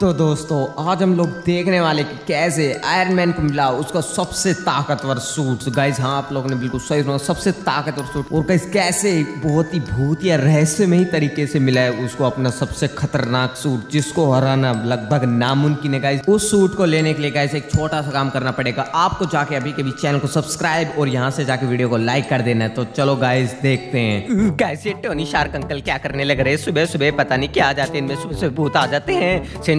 तो दोस्तों आज हम लोग देखने वाले कि कैसे आयरन मैन को मिला उसका सबसे ताकतवर सूट। गाइज हाँ आप लोगों ने बिल्कुल सही सुना, सबसे ताकतवर सूट। और गाइज कैसे बहुत ही भूत या रहस्यमयी तरीके से मिला है उसको अपना सबसे खतरनाक सूट, जिसको हराना लगभग नामुमकिन है। गाइज उस सूट को लेने के लिए गाइज एक छोटा सा काम करना पड़ेगा, आपको जाके अभी के भी चैनल को सब्सक्राइब और यहाँ से जाके वीडियो को लाइक कर देना है। तो चलो गाइज देखते हैं। गाइज ये टोनी स्टार्क अंकल क्या करने लग रहे हैं सुबह सुबह, पता नहीं क्या आ जाते हैं इनमें, सुबह सुबह भूत आ जाते हैं।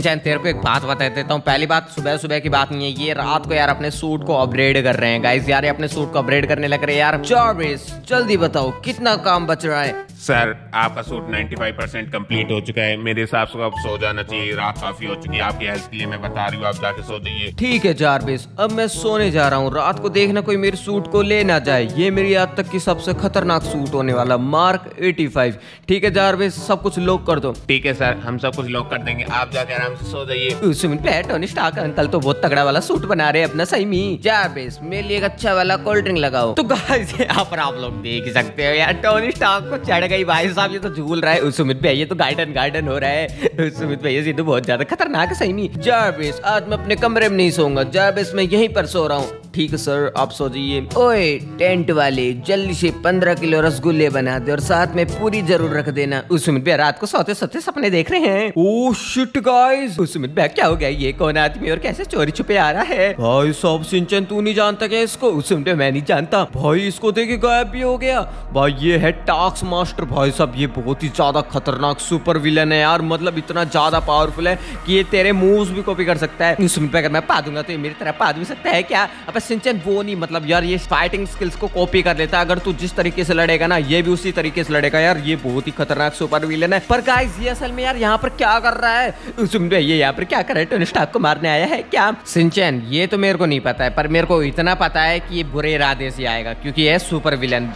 तेरे को एक बात बता देता हूँ, पहली बात सुबह सुबह की बात नहीं है, ये रात को यार अपने सूट को अपग्रेड कर रहे हैं। गाइस यार ये अपने सूट को अपग्रेड करने लग रहे हैं। यार जार्विस जल्दी बताओ कितना काम बच रहा है। सर आपका सूट 95% कंप्लीट हो चुका है, मेरे हिसाब से आप सो जाना चाहिए, रात काफी हो चुकी है आपकी हेल्थ के लिए, मैं बता रही हूँ, आप जाके सो जाइए। ठीक है जार्विस, अब मैं सोने जा रहा हूँ, रात को देखना कोई मेरे सूट को ले ना जाए, ये मेरी आज तक की सबसे खतरनाक सूट होने वाला मार्क 85। ठीक है जार्विस, सब कुछ लॉक कर दो। ठीक है सर हम सब कुछ लॉक कर देंगे, आप जाके आराम से सो जाइए। सुन पे टोनी स्टार्क अंकल तो बहुत तगड़ा वाला सूट बना रहे अपना, सही में। जार्विस मेरे लिए एक अच्छा वाला कोल्ड ड्रिंक लगाओ। तो गाइस यहाँ पर आप लोग देख सकते हो यार टोनी स्टार्क को चढ़ गई भाई साहब, ये तो झूल रहा है। उस उम्मीद पे ये तो गार्डन गार्डन हो रहा है, उस उम्मीद पे ये तो बहुत ज्यादा खतरनाक है सही में। जार्विस आज मैं अपने कमरे में नहीं सोऊंगा, जार्विस मैं यहीं पर सो रहा हूँ। ठीक है सर आप सो जाइए। ओए टेंट वाले जल्दी से 15 किलो रसगुल्ले बना दे और साथ में पूरी जरूर रख देना। उस उम्मीद पे रात को सोते सोते सपने देख रहे हैं। ओह शिट गाइस, उस उम्मीद पे क्या हो गया, ये कौन आदमी और कैसे चोरी छुपे आ रहा है भाई साहब। शिनचैन तू नहीं जानता क्या इसको? उस उम्मीद पे मैं नहीं जानता भाई, इसको देखे गायब भी हो गया भाई। ये है टास्क मास्टर भाई साहब, ये बहुत ही ज्यादा खतरनाक सुपर विलन है यार, मतलब इतना ज्यादा पावरफुल है की ये तेरे मूव्स भी कॉपी कर सकता है। उस उम्मीद पे अगर मैं पा दूंगा तो ये मेरी तरह पा भी सकता है क्या? अब शिनचैन वो नहीं, मतलब यार ये फाइटिंग स्किल्स को कॉपी कर लेता है, अगर तू जिस तरीके से लड़ेगा ना ये भी उसी तरीके से लड़ेगा। यार ये बहुत ही खतरनाक सुपर विलेन है। पर गाइस ये असल में यार यहाँ पर क्या कर रहा है? सुन ये यहाँ पर क्या कर रहा है, टोनी स्टार्क को मारने आया है क्या शिनचैन? ये तो मेरे को नहीं पता है, पर मेरे को इतना पता है कि ये बुरे इरादे से आएगा, क्योंकि ये सुपर विलेन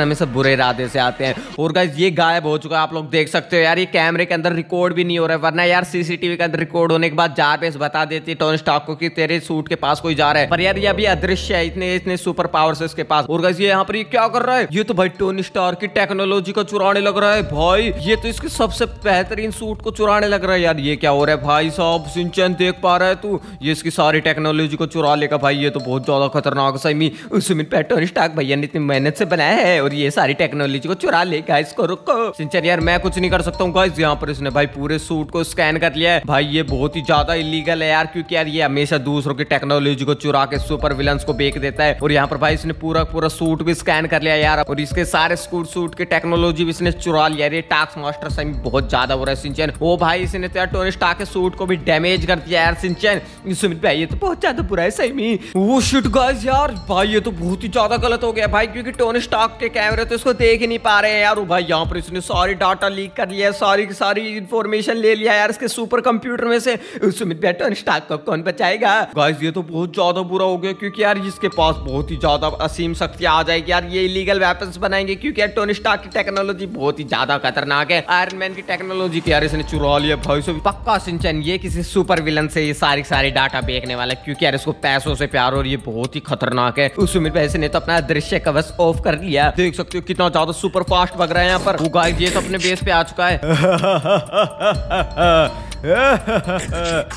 हमेशा बुरे इरादे से आते हैं। और गाइस ये गायब हो चुका है, आप लोग देख सकते हो यार, ये कैमरे के अंदर रिकॉर्ड भी नहीं हो रहा है, वरना यार सीसीटीवी के अंदर रिकॉर्ड होने के बाद जार्विस बता देती टोनी स्टार्क को कि तेरे सूट के पास कोई जा रहा है। पर यार अभी अदृश्य है, इतने इतने सुपर पावर से इसके पास। और गाइस ये यहाँ पर ये क्या कर रहा है? ये तो भाई टोनी स्टार्क की टेक्नोलॉजी को चुराने लग रहा है भाई, ये तो इसके सबसे बेहतरीन सूट को चुराने लग रहा है। यार ये क्या हो रहा है भाई साहब? शिनचैन देख पा रहा है तू, ये इसकी सारी टेक्नोलॉजी को चुरा लेगा भाई, ये तो बहुत ज्यादा खतरनाक है सही। उस उम्मीद पे टोनी स्टार्क भैया ने इतनी मेहनत से बनाया है और ये सारी टेक्नोलॉजी को चुरा लेगा, इसको रुको। शिनचैन यार मैं कुछ नहीं कर सकता हूँ। गाइस यहाँ पर इसने भाई पूरे सूट को स्कैन कर लिया है भाई, ये बहुत ही ज्यादा इलीगल है यार, क्योंकि यार ये हमेशा दूसरों की टेक्नोलॉजी को चुरा के सुपर विलन्स को बेच देता है। और यहाँ पर भाई इसने पूरा सूट भी स्कैन कर लिया यार, और इसके सारे सूट के टेक्नोलॉजी भी इसने चुरा लिया। ये टास्क मास्टर से बहुत ज्यादा हो रहा है शिनचैन। ओ भाई इसने तो यार टोनी स्टार्क के सूट को भी डैमेज कर दिया यार शिनचैन, ये तो बहुत ज्यादा बुरा है सही में। वो शिट गाइस यार भाई ये तो बहुत ही ज्यादा गलत हो गया भाई, क्योंकि टोनी स्टार्क के कैमरे तो इसको देख ही नहीं पा रहे हैं यार। भाई यहाँ पर इसने सारी डाटा लीक कर लिया, सारी की सारी इन्फॉर्मेशन ले लिया यार इसके सुपर कंप्यूटर में से। सुमित भाई टोनी स्टार्क को कौन बचाएगा? गाइस ये तो बहुत ज्यादा बुरा हो गया, क्योंकि यार इसके पास बहुत ही ज्यादा असीम शक्तियां आ जाएगी यार, ये इलीगल वेपन्स बनाएंगे, क्योंकि यार टोनी स्टार्क की टेक्नोलॉजी बहुत ही ज्यादा खतरनाक है। आयरन मैन की टेक्नोलॉजी यार इसने चुरा लिया भाई साहब, पक्का शिनचैन ये किसी सुपर विलन से ये सारी डाटा बेचने वाला है, क्योंकि यार इसको पैसों से प्यार और ये बहुत ही खतरनाक है। उस उम्मीद पे इसने तो अपना दृश्य कवच ऑफ कर लिया, देख सकते हो कितना ज्यादा सुपर फास्ट भाग रहा है यहाँ पर। वो गाइस ये तो अपने बेस पे आ चुका है।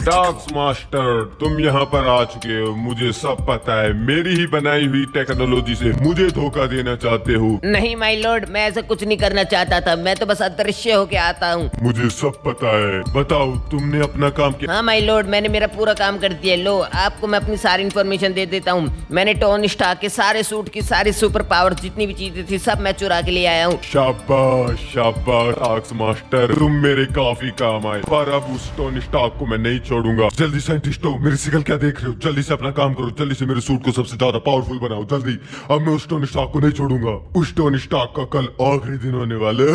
टास्क मास्टर तुम यहाँ पर आ चुके हो, मुझे सब पता है, मेरी ही बनाई हुई टेक्नोलॉजी से मुझे धोखा देना चाहते हो। नहीं माय लॉर्ड, मैं ऐसा कुछ नहीं करना चाहता था, मैं तो बस अदृश्य होके आता हूँ। मुझे सब पता है, बताओ तुमने अपना काम किया? हाँ माय लॉर्ड मैंने मेरा पूरा काम कर दिया। लो आपको मैं अपनी सारी इन्फॉर्मेशन दे देता हूँ, मैंने टोनी स्टार्क के सारे सूट की सारी सुपर पावर जितनी भी चीजें थी सब मैं चुरा के ले आया हूँ। शाबाश शाबाश टास्क मास्टर, तुम मेरे काफी काम आए, पर अब उस टोनी स्टार्क को मैं नहीं छोड़ूंगा। जल्दी साइंटिस्टो मेरी सिकल क्या देख रहे हो, जल्दी से अपना काम करो, जल्दी से मेरे सूट को सबसे ज्यादा पावरफुल बनाओ जल्दी। अब मैं उस टोनी स्टार्क को नहीं छोड़ूंगा, उस टोनी स्टार्क का कल आखिरी दिन होने वाला है।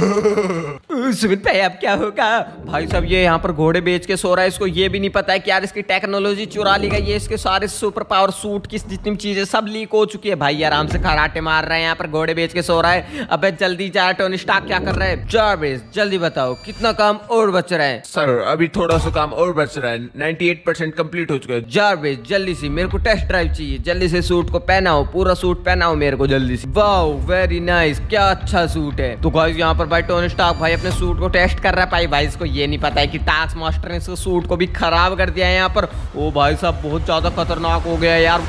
सुमित भाई अब क्या होगा? भाई साहब ये यहाँ पर घोड़े बेच के सो रहा है, इसको ये भी नहीं पता है कि यार इसकी टेक्नोलॉजी चुरा ली गई है, इसके सारे सुपर पावर सूट की जितनी चीजें सब लीक हो चुकी है। भाई आराम से खराटे मार रहे हैं यहाँ पर, घोड़े बेच के सो रहा है। अब जल्दी जा, टोनी स्टार्क क्या कर रहा है? जार्विस जल्दी बताओ कितना काम और बच रहा है? सर अभी अभी थोड़ा सा काम और बच रहा है। 98% कम्प्लीट हो चुका है। जार्विस जल्दी से मेरे को टेस्ट ड्राइव चाहिए, जल्दी से सूट को पहनाओ, पूरा सूट पहनाओ मेरे को जल्दी से। वाओ वेरी नाइस, क्या अच्छा सूट है। तो गाइस यहाँ पर भाई टोनी स्टार्क भाई अपने सूट को टेस्ट कर रहा है। भाई इसको ये नहीं पता है कि टास्क मास्टर ने इसको सूट को भी खराब कर दिया है यहाँ पर। ओ भाई साहब बहुत ज्यादा खतरनाक हो गया यार,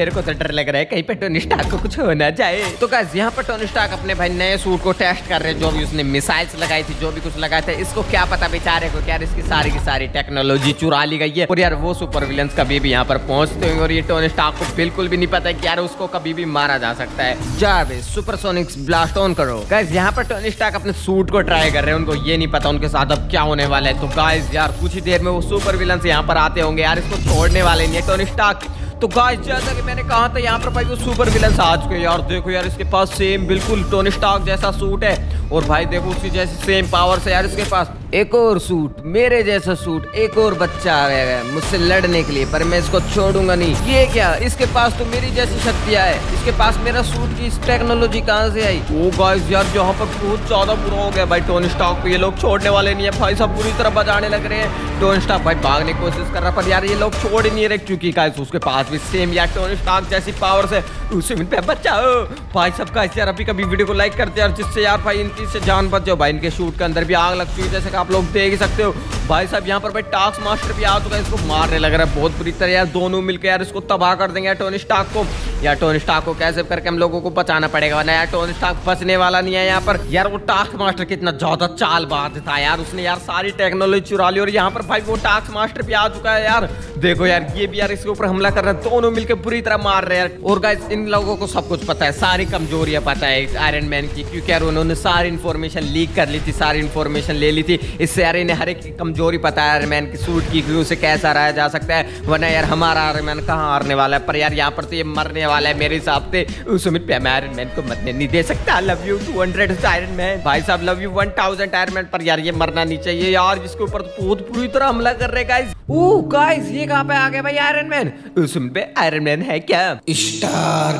मेरे को तो डर लग रहा है कहीं पे टोनी स्टार्क को कुछ होना चाहिए। तो गाइस यहाँ पर टोनी स्टार्क अपने भाई नए सूट को टेस्ट कर रहे हैं, जो भी उसने मिसाइल्स लगाई थी, जो भी कुछ लगाया था, इसको क्या पता बेचारे को यार इसकी सारी की सारी टेक्नोलॉजी चुरा ली गई है। और यार वो सुपर विलन्स कभी भी यहाँ पर पहुंचते हैं और ये टोनी स्टार्क को बिल्कुल भी नहीं पता है कि यार उसको कभी भी मारा जा सकता है। जार्विस सुपरसोनिक्स ब्लास्ट ऑन करो। गाइस यहाँ पर टोनी स्टार्क अपने सूट को ट्राई कर रहे हैं, उनको ये नहीं पता उनके साथ अब क्या होने वाला है। तो गाइस यार कुछ ही देर में वो सुपर विलन्स यहाँ पर आते होंगे यार, इसको छोड़ने वाले नहीं है टोनी स्टार्क। तो गाइस जैसा कि मैंने कहा था यहाँ पर भाई वो सुपर विलन आज के यार देखो यार इसके पास सेम बिल्कुल टोनी स्टार्क जैसा सूट है और भाई देखो उसकी जैसी सेम पावर्स है यार इसके पास। एक और सूट, मेरे जैसा सूट, एक और बच्चा आ गया है मुझसे लड़ने के लिए, पर मैं इसको छोड़ूंगा नहीं। ये क्या, इसके पास तो मेरी जैसी शक्तियाँ है, इसके पास मेरा सूट की टेक्नोलॉजी कहाँ से आई। वो गाइस यार यहाँ पर बहुत ज्यादा बुरा हो गया भाई टोनी स्टार्क को, ये लोग छोड़ने वाले नहीं है भाई साहब, पूरी तरह बजाने लग रहे हैं। टोनी स्टार्क भाई भागने की कोशिश कर रहा पर यार ये लोग छोड़ ही नहीं रहे क्योंकि गाइस उसके पास सेम यार टोनी स्टार्क जैसी पावर्स है। उसी में बचाओ भाई सबका यार, अभी कभी वीडियो को लाइक करते हैं और जिससे यार भाई इनकी से जान बच जाओ। भाई इनके शूट के अंदर भी आग लग चुकी है जैसे कि आप लोग देख ही सकते हो। भाई साहब यहाँ पर भाई टास्क मास्टर भी आ चुका है, इसको मारने लग रहा है बहुत बुरी तरह यार, दोनों मिलकर यार इसको तबाह कर देंगे यार टोनी स्टार्क को। यार टोनी स्टार्क को कैसे करके हम लोगों को बचाना पड़ेगा वरना यार टोनी स्टार्क बचने वाला नहीं है यहाँ पर। यार वो टास्क मास्टर कितना ज्यादा चालबाज था यार, उसने यार सारी टेक्नोलॉजी चुरा ली। और यहाँ पर भाई वो टास्क मास्टर भी आ चुका है यार, देखो यार ये भी यार इसके ऊपर हमला कर रहा है, दोनों मिलकर पूरी तरह मार रहे हैं। और गाइस इन लोगों को सब कुछ पता है, सारी कमजोरियां पता है आयरन मैन की, क्योंकि यार उन्होंने सारी इन्फॉर्मेशन लीक कर ली थी, सारी इन्फॉर्मेशन ले ली थी। इससे यार इन्हें हर एक कमजोरी पता है आयरन मैन की सूट की, उसे कैसा रहा जा सकता है, वरना यार हमारा आयरन मैन कहाँ हारने वाला है। पर यार यहाँ पर तो ये मरने वाला है मेरे हिसाब से, उस उम्मीद पे मैं आयरन मैन को मरने नहीं दे सकता। लव यू 200 आयरन मैन, भाई साहब लव यू 1000 आयरन मैन, पर यार ये मरना नहीं चाहिए यार, जिसके ऊपर बहुत बुरी तरह हमला कर रहे गाइस। ओह गाइस ये कहाँ पे आ गया भाई आयरन मैन, उसमें पे आयरन मैन है क्या। स्टार्क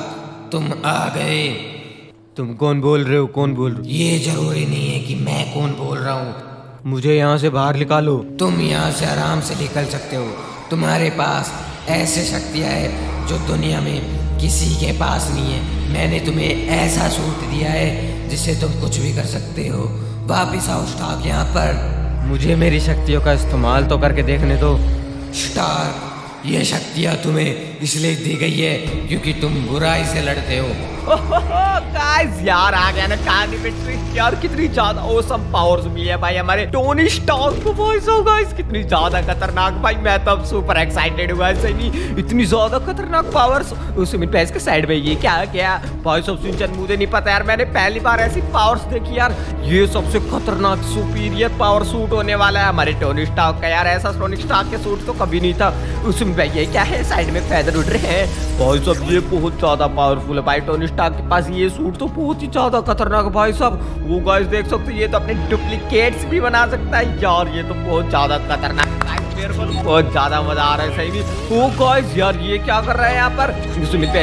तुम आ गए। तुम कौन बोल रहे हो, कौन बोल रहे हो, ये जरूरी नहीं है कि मैं कौन बोल रहा हूँ। मुझे यहाँ से बाहर निकालो। तुम यहाँ से आराम से निकल सकते हो, तुम्हारे पास ऐसे शक्तियाँ है जो दुनिया में किसी के पास नहीं है। मैंने तुम्हें ऐसा सूट दिया है जिससे तुम कुछ भी कर सकते हो। वापिस आओ स्टार्क, यहाँ पर मुझे मेरी शक्तियों का इस्तेमाल तो करके देखने दो। स्टार्क ये शक्तियाँ तुम्हें इसलिए दी गई है क्योंकि तुम बुराई से लड़ते हो। गाइस यार आ गया ना कहानी में ट्विस्ट यार, कितनी ज्यादा औसम पावर्स मिली है भाई हमारे टोनी स्टार्क को। वॉइस होगा कितनी ज्यादा खतरनाक, भाई मैं तो अब सुपर एक्साइटेड हुआ, ऐसे नहीं इतनी ज्यादा खतरनाक पावर्स। उस मिनट पे इसके साइड में ये क्या क्या भाई सब शिनचैन, मुझे नहीं पता यार, मैंने पहली बार ऐसी पावर्स देखी यार। ये सबसे खतरनाक सुपीरियर पावर सूट होने वाला है हमारे टोनी स्टार्क का यार, ऐसा टोनी स्टार्क के सूट तो कभी नहीं था। उस भाई ये क्या है, साइड में फैदर उड़ रहे हैं भाई साहब, ये बहुत ज्यादा पावरफुल है भाई टोनी स्टार्क के पास, ये सूट तो बहुत ही ज्यादा खतरनाक है भाई साहब। वो गाइस देख सकते हो ये तो अपने डुप्लीकेट्स भी बना सकता है यार, ये तो बहुत ज्यादा खतरनाक है, बहुत ज्यादा मजा आ रहा है सही में। ओ गाइस यार ये क्या कर रहा है यहाँ पर,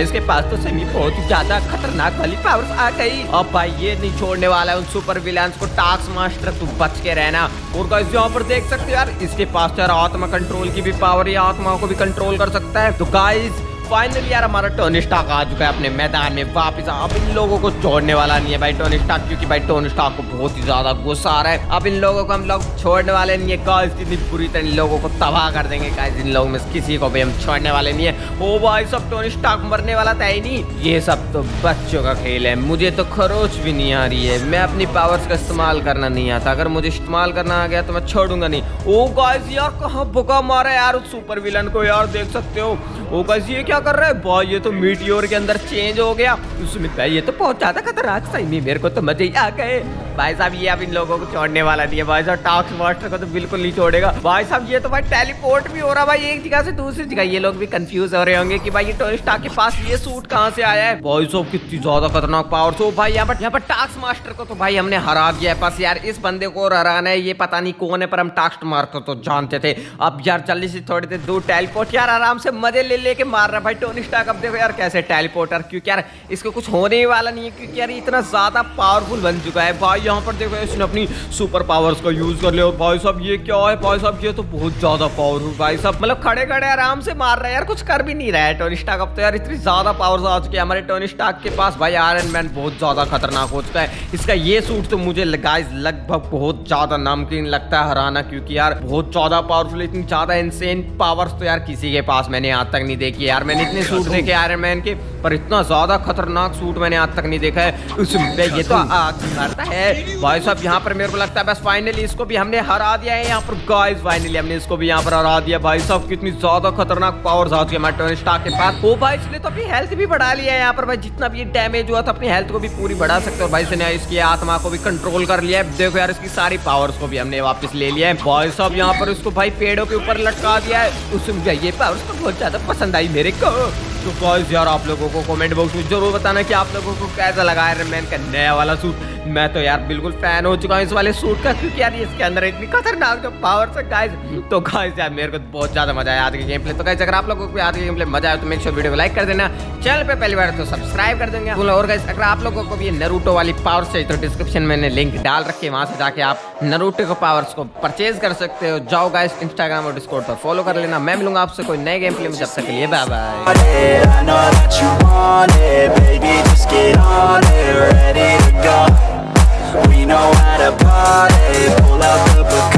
इसके पास तो सही बहुत ही ज्यादा खतरनाक वाली पावर्स आ गई। अब भाई ये नहीं छोड़ने वाला है उन सुपर विलन्स को टास्क मास्टर, तू बच के रहना। और गाइस यहाँ पर देख सकते हो यार इसके पास तो यार आत्मा कंट्रोल की भी पावर है, आत्माओं को भी कंट्रोल कर सकता है। तो गाइस फाइनली यार हमारा टोनी स्टार्क आ चुका है अपने मैदान में वापस। अब इन लोगों को छोड़ने वाला नहीं है भाई टोनी स्टार्क, क्योंकि भाई टोनी स्टार्क को बहुत ही ज्यादा गुस्सा आ रहा है। अब इन लोगों को हम लोग छोड़ने वाले नहीं है गाइस, कितनी बुरी तरह इन लोगों को तबाह कर देंगे गाइस, इन लोगों में किसी को भी हम छोड़ने वाले नहीं है। ओ भाई सब टोनी स्टार्क मरने वाला था ही नहीं, ये सब तो बच्चों का खेल है, मुझे तो खरोच भी नहीं आ रही है, मैं अपनी पावर्स का इस्तेमाल करना नहीं आता, अगर मुझे इस्तेमाल करना आ गया तो मैं छोड़ूंगा नहीं। ओ गाइस यार कहाँ भुका मारा यार उस सुपर विलन को यार, देख सकते हो। ओ गाइस ये कर रहा है भाई, ये तो मीटियोर के अंदर चेंज हो गया। उसमें ये तो बहुत ज्यादा खतरनाक सही में, मेरे को तो मजे ही आ गए भाई साहब। ये अब इन लोगों को छोड़ने वाला नहीं है भाई साहब, टास्क मास्टर को तो बिल्कुल नहीं छोड़ेगा भाई साहब। ये तो भाई टेलीपोर्ट भी हो रहा भाई एक जगह से दूसरी जगह, ये लोग भी कंफ्यूज हो रहे होंगे कि भाई ये टोनी स्टार्क के पास ये सूट कहाँ से आया है। भाई साहब कितनी ज्यादा खतरनाक पावर। तो भाई यहाँ पर टास्क मास्टर को तो भाई हमने हरा दिया है, बस यार इस बंदे को हराना है, ये पता नहीं कौन है पर हम टास्क मास्टर को तो जानते थे। अब यार जल्दी से थोड़ी देर दूर टेलीपोर्ट यार आराम से मजे ले लेके मार रहा भाई टोनी स्टार्क अब देखो यार कैसे टेलीपोर्टर, क्योंकि यार इसको कुछ होने वाला नहीं है, क्योंकि यार इतना ज़्यादा पावरफुल बन चुका है भाई। यहाँ पर देखो इसने अपनी सुपर पावर्स का यूज़ कर लिया। भाई साहब ये क्या है भाई साहब, ये तो बहुत ज़्यादा पावरफुल भाई साहब, मतलब खड़े खड़े आराम से मार रहा है यार, कुछ कर भी नहीं रहा है टोनी स्टार्क। अब तो यार इतनी ज़्यादा पावर्स आ चुकी है हमारे टोनी स्टार्क के पास। भाई आयरन मैन बहुत ज़्यादा खतरनाक हो चुका है। इसका ये सूट तो मुझे गाइस लगभग बहुत ज़्यादा नामुमकिन लगता है हराना, क्योंकि यार बहुत ज़्यादा पावरफुल, इतनी ज़्यादा इंसेन पावर्स तो यार किसी के पास मैंने आज तक नहीं देखी यार। मैंने इतने सूट देखे आयरन मैन के, पर इतना ज़्यादा खतरनाक सूट मैंने आज तक नहीं देखा है। ये तो आग मारता है भाई साहब। यहाँ पर मेरे को लगता है बस फाइनली इसको भी हमने हरा दिया है। यहाँ पर गाइस फाइनली हमने इसको भी यहाँ पर हरा दिया। भाई साहब कितनी ज़्यादा खतरनाक पावर्स आ चुकी है हमारे टोनी स्टार्क के पास। वो भाई इसने तो अपनी हेल्थ भी बढ़ा लिया है यहाँ पर। भाई जितना भी डैमेज हुआ था अपनी हेल्थ को भी पूरी बढ़ा सकते हो। भाई इसने इसकी आत्मा को भी कंट्रोल कर लिया है। देखो यार इसकी सारी पावर्स को भी हमने वापस ले लिया है। भाई साहब यहाँ पर उसको भाई पेड़ों के ऊपर लटका दिया है। उसमें ये पावर्स को बहुत ज़्यादा पसंद आई मेरे को। तो गाइस यार आप लोगों को कमेंट बॉक्स में जरूर बताना कि आप लोगों को कैसा लगा आयरन मैन का नया वाला सूट। मैं तो यार बिल्कुल फैन हो चुका हूँ इस वाले सूट का, क्योंकि यार इसके अंदर इतनी खतरनाक पावर्स है गाइस। तो गाइस यार मेरे को बहुत ज़्यादा मजा आया आज के गेम प्ले। तो गाइस अगर आप लोगों को आज के गेम प्ले मजा आया तो मेक श्योर वीडियो को लाइक कर देना, चैनल पे पहली बार तो सब्सक्राइब कर देंगे। और गाइस अगर आप लोगों को भी नारुतो वाली पावर्स चाहिए तो डिस्क्रिप्शन में मैंने लिंक डाल रखी है, वहाँ से जाके आप नारुतो के पावर्स को परचेज कर सकते हो। जाओ गाइस इंस्टाग्राम और डिस्कॉर्ड पर फॉलो कर लेना। मैं मिलूंगा आपसे कोई नए गेम प्ले में, जब तक के लिए bye bye. I know that you want it, baby, just get on it, ready to go. We know how to party, pull out the Bacardi.